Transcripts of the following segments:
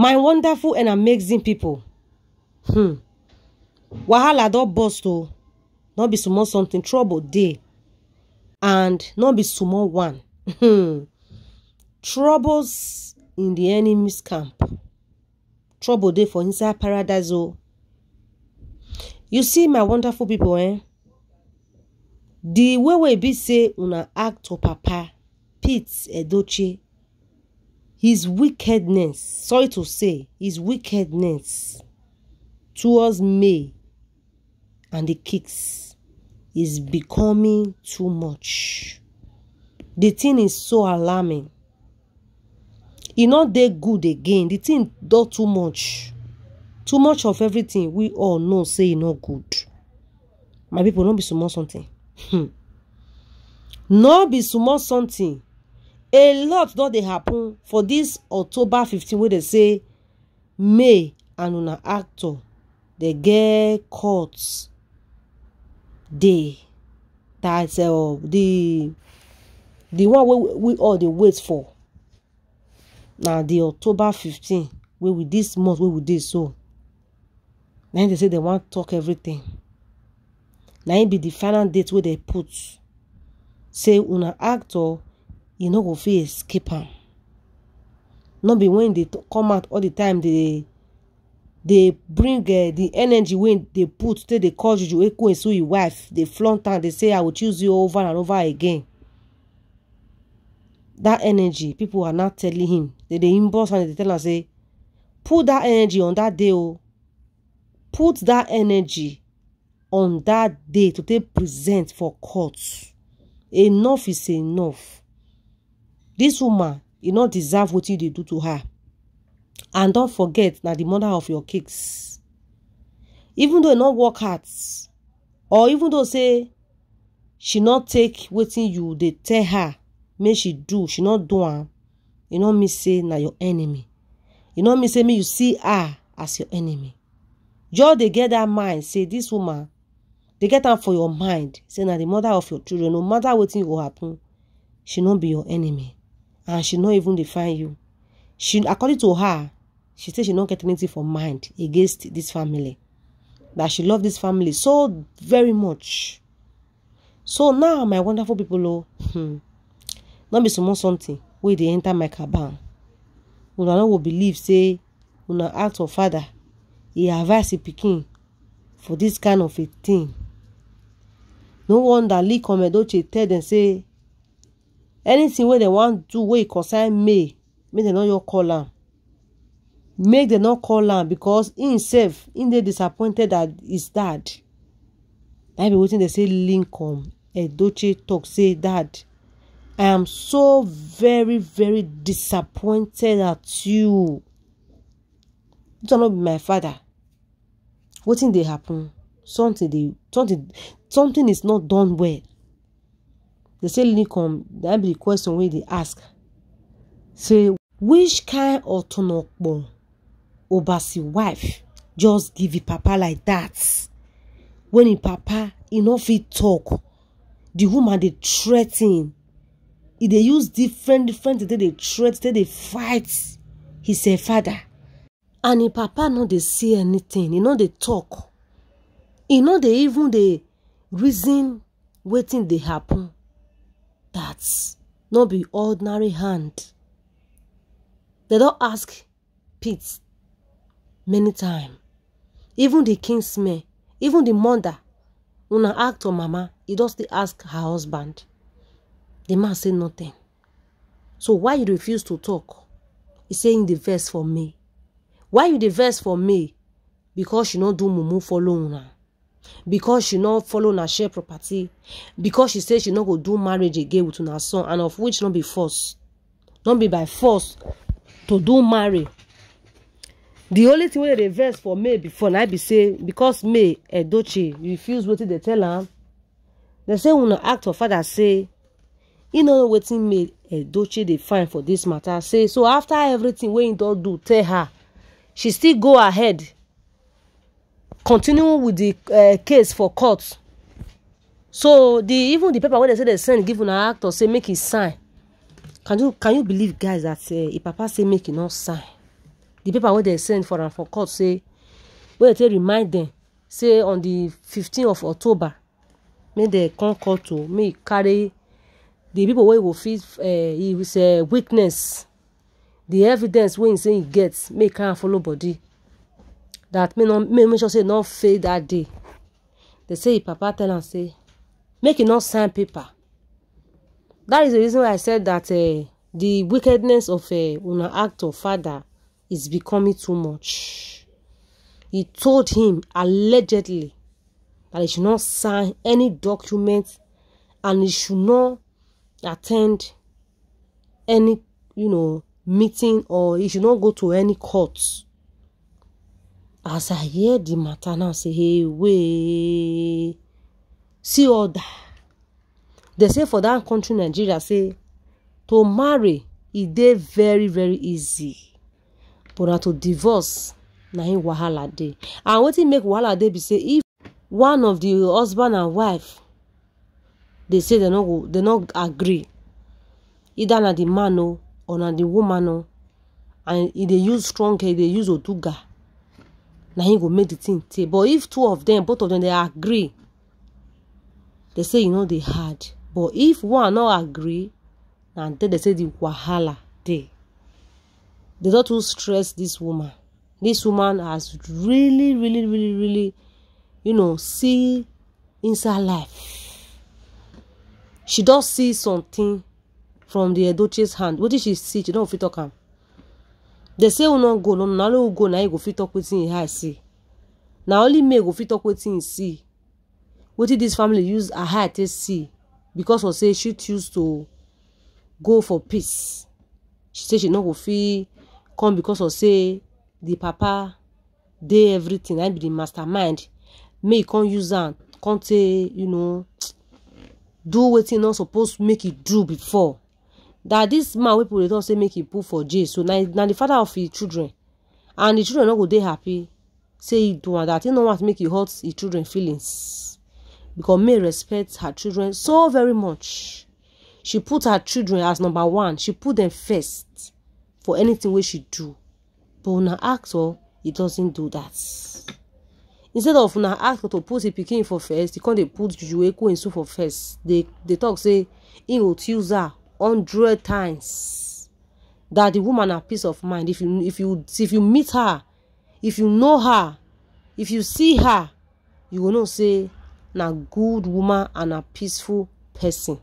My wonderful and amazing people. Wahala don burst o. Not be small something trouble dey. And not be small one. Troubles in the enemy's camp. Trouble dey for inside paradise o. You see my wonderful people, eh? The way we be say una act to Papa Pete Edochie, his wickedness, sorry to say, his wickedness towards May and the kids is becoming too much. The thing is so alarming. E not dey good again. The thing do too much. Too much of everything we all know say e no good. My people, no be small something. No be small something. A lot don dey happen for this October 15 where they say May and una actor they get caught day. That's the one we all dey wait for. Now the October 15 where we this month where we did so. Then they say they want to talk everything. Now it be the final date where they put. Say una actor. You no go fit escape am. Not be when they come out all the time. They bring the energy when they put. They call you echo and sue your wife. They flaunt and they say I will choose you over and over again. That energy people are not telling him. They inbox and they tell him say, put that energy on that day. Oh, put that energy on that day to take present for court. Enough is enough. This woman, you not deserve what you did do to her. And don't forget that the mother of your kids, even though you not work hard, or even though say she not take waiting you, they tell her, may she do, she not do her, you not me say na your enemy. You not me say me you see her as your enemy. Just they get that mind, say this woman, they get her for your mind, say na the mother of your children, no matter what thing will happen, she not be your enemy. And she not even define you. She, according to her, she says she not get anything for mind against this family. That she loves this family so very much. So now, my wonderful people, not be small something where they enter my cabin. Una no will believe, say, una act of father, he advise a pikin for this kind of a thing. No wonder Lincoln Edochie tell them, say, anything where they want to do, where it concern me, make they know your call am. Make they not call am because in himself, in they disappointed that his dad. I be waiting. They say Lincoln Edochie talk say, Dad, I am so very, very disappointed at you. You will not be my father. What thing they happen? Something is not done well. They say Lincoln, that be the question where they ask. Say, which kind of tonokbo Obasi wife just give his papa like that? When his papa, he no fit talk. The woman they threaten. If they use different today they threat, today they fight. He say father. And his papa no they see anything. He no they talk. He no they even the reason waiting they happen. That's not be ordinary hand. They don't ask Pete many times. Even the kinsman, even the mother, una act or mama, he doesn't ask her husband. The man say nothing. So why you refuse to talk? He's saying the verse for me. Why you the verse for me? Because she not do mumu follow una. Because she not follow na share property, because she says she not go do marriage again with her son, and of which not be forced, not be by force to do marry. The only thing wey dey vex for May before na be say because May Edochie refuse wetin they tell her, they say una act of father say, you know wetin May Edochie dey find for this matter. Say so after everything wey he don do, tell her, she still go ahead. Continue with the case for court. So even the paper where they say they send give an actor say make it sign. Can you believe guys that say if papa say make it not sign? the paper where they send for and for court say, where they remind them, say on the 15th of October, may they come court to may carry the people where will feel he will say weakness, the evidence when he say he gets may can't follow body. That may not may make sure say not fail that day. They say papa tell and say, make it not sign paper. That is the reason why I said that the wickedness of an act of father is becoming too much. He told him allegedly that he should not sign any document and he should not attend any, meeting, or he should not go to any court. As I hear the matter now, say, hey, wait, see all that. They say for that country, Nigeria, say, to marry, it dey very, very easy. But na to divorce, na him wahala dey. And what he make wahala dey be say, if one of the husband and wife, they say they not agree. Either na the man or na the woman and if they use strong care, they use oduga. Na him go make the thing tey. But if both of them, they agree, they say, they hard. But if one not agree, and then they say the wahala day. They don't too stress this woman. This woman has really, really, really, really, see inside life. She does see something from the Edochie's hand. What did she see? She don't fit talk am. They say we don't go, no go, now you go fit talk wetin you see. Now only me go fit talk wetin you see. What did this family use her heart to see? Because of say she choose to go for peace. She say she no go fit come because of say the papa dey everything. I be the mastermind. May he come use am. Come say do wetin not supposed make it do before. That this man wey people don say make he put for jail. So now the father of his children, and the children no go dey happy. Say he do that. He no want make he hurt his children feelings, because May respect her children so very much. She put her children as number one. She put them first for anything wey she do. But on her actor, he doesn't do that. Instead of on her actor to put a pikin for first, he can't put Jujueko and so for first. They talk say he will use her 100 times. That the woman has peace of mind. If you meet her, if you know her, if you see her, you will not say na good woman and a peaceful person.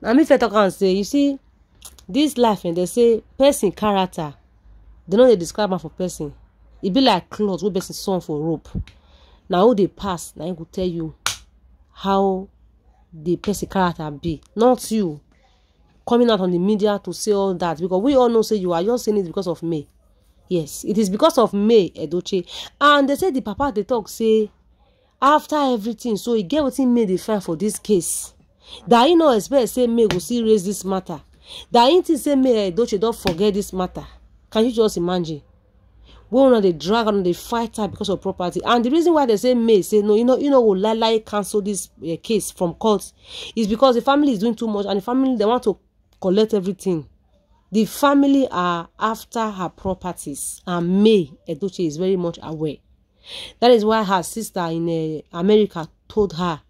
Now me fit talk and say, you see, this life and they say person character, they know they describe am for person. It be like clothes wey person sew for rope. Now who they pass, now I go tell you how the person character be. Not you coming out on the media to say all that, because we all know say you are just saying it because of May. Yes, it is because of May Edochie. And they say the papa they talk say after everything, so he get wetin May dey find for this case. That he no expect say May go see raise this matter. That he think say May Edochie don't forget this matter. Can you just imagine? We una dey drag and they fight her because of property. And the reason why they say May say no, will lie cancel this case from court is because the family is doing too much, and the family they want to collect everything. The family are after her properties, and May Edochie is very much aware. That is why her sister in America told her,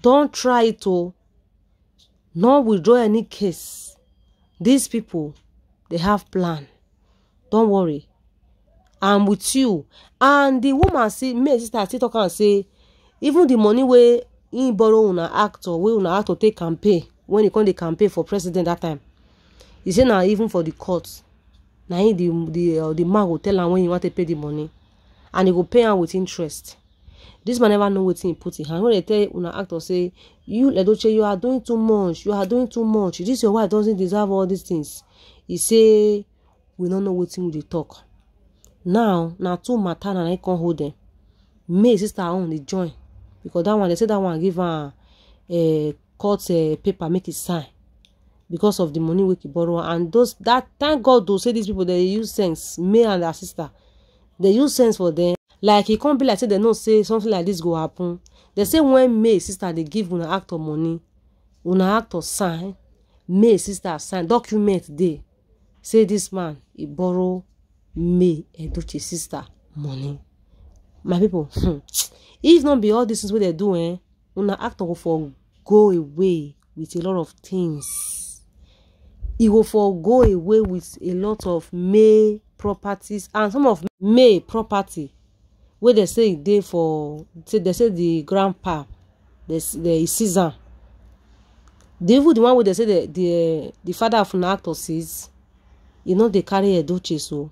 don't try to not withdraw any case. These people, they have plan. Don't worry. I'm with you. And the woman say, May sister still talk and say, even the money where he borrow on an actor, where on an actor take campaign, when he come the campaign for president that time, he say now even for the court, now he, the man will tell him when he want to pay the money, and he will pay him with interest. This man never know what he put in hand. When they tell una actor say, Yul Edochie, you are doing too much. You are doing too much. This your wife doesn't deserve all these things. He say, we don't know what they talk. Now two matter and I can't hold them. May sister only join, because that one they say that one give her a court paper make it sign because of the money we can borrow. And those that thank God to say these people they use sense. May and her sister they use sense for them. Like he can't be like say they don't say something like this go happen. They say when May sister they give una actor money, una actor sign, May sister sign document they say this man he borrow May Edochie's sister money. My people, if not be all this is what they're doing, una actor for go away with a lot of things. He will for go away with a lot of May properties and some of May property where they say they for they say the grandpa, the season. The even the one where they say the father of an actor says, you know they carry Edochie so.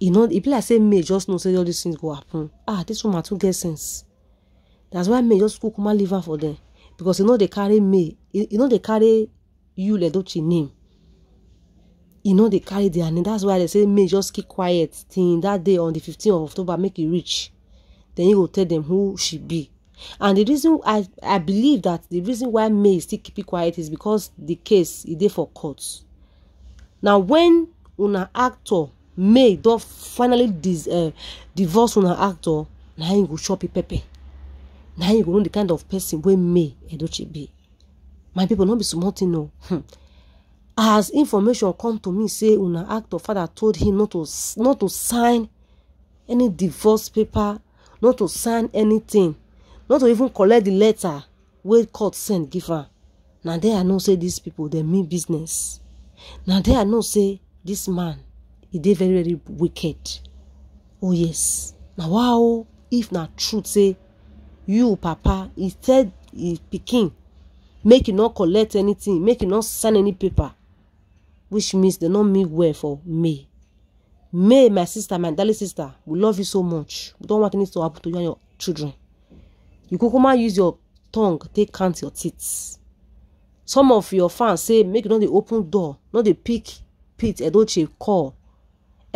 You know, if I say May just know say all these things go happen. Ah, this woman too get sense. That's why May just cook my liver for them. Because you know they carry May. You know they carry Yul Edochie name. You know they carry their name. That's why they say May just keep quiet thing that day on the 15th of October, make it rich. Then you will tell them who she be. And the reason I believe that the reason why May still keep it quiet is because the case is there for courts. Now when una actor May do finally divorce on an actor. Now you go chop pepe. Now you go know the kind of person where May Edochie be. My people, not be small thing no. As information come to me, say on an actor father told him not to sign any divorce paper, not to sign anything, not to even collect the letter where court sent give her. Now they are not say these people they mean business. Now they are not say this man. He did very, very wicked. Oh, yes. Now, wow, if not truth, say, you, Papa, he said, he picking, make you not collect anything, make you not sign any paper, which means they don't mean well for May. May, my sister, my darling sister, we love you so much. We don't want anything to happen to you and your children. You could come and use your tongue, take count your teeth. Some of your fans say, make you not the open door, not the pick, Pete Edochie call.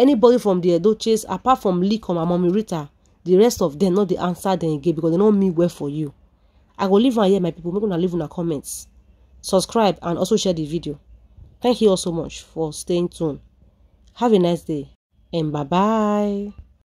Anybody from the Edochies, apart from Lincoln and Mommy Rita, the rest of them, not the answer they give because they don't mean well for you. I will leave on here, my people. Make sure to leave in the comments. Subscribe and also share the video. Thank you all so much for staying tuned. Have a nice day and bye-bye.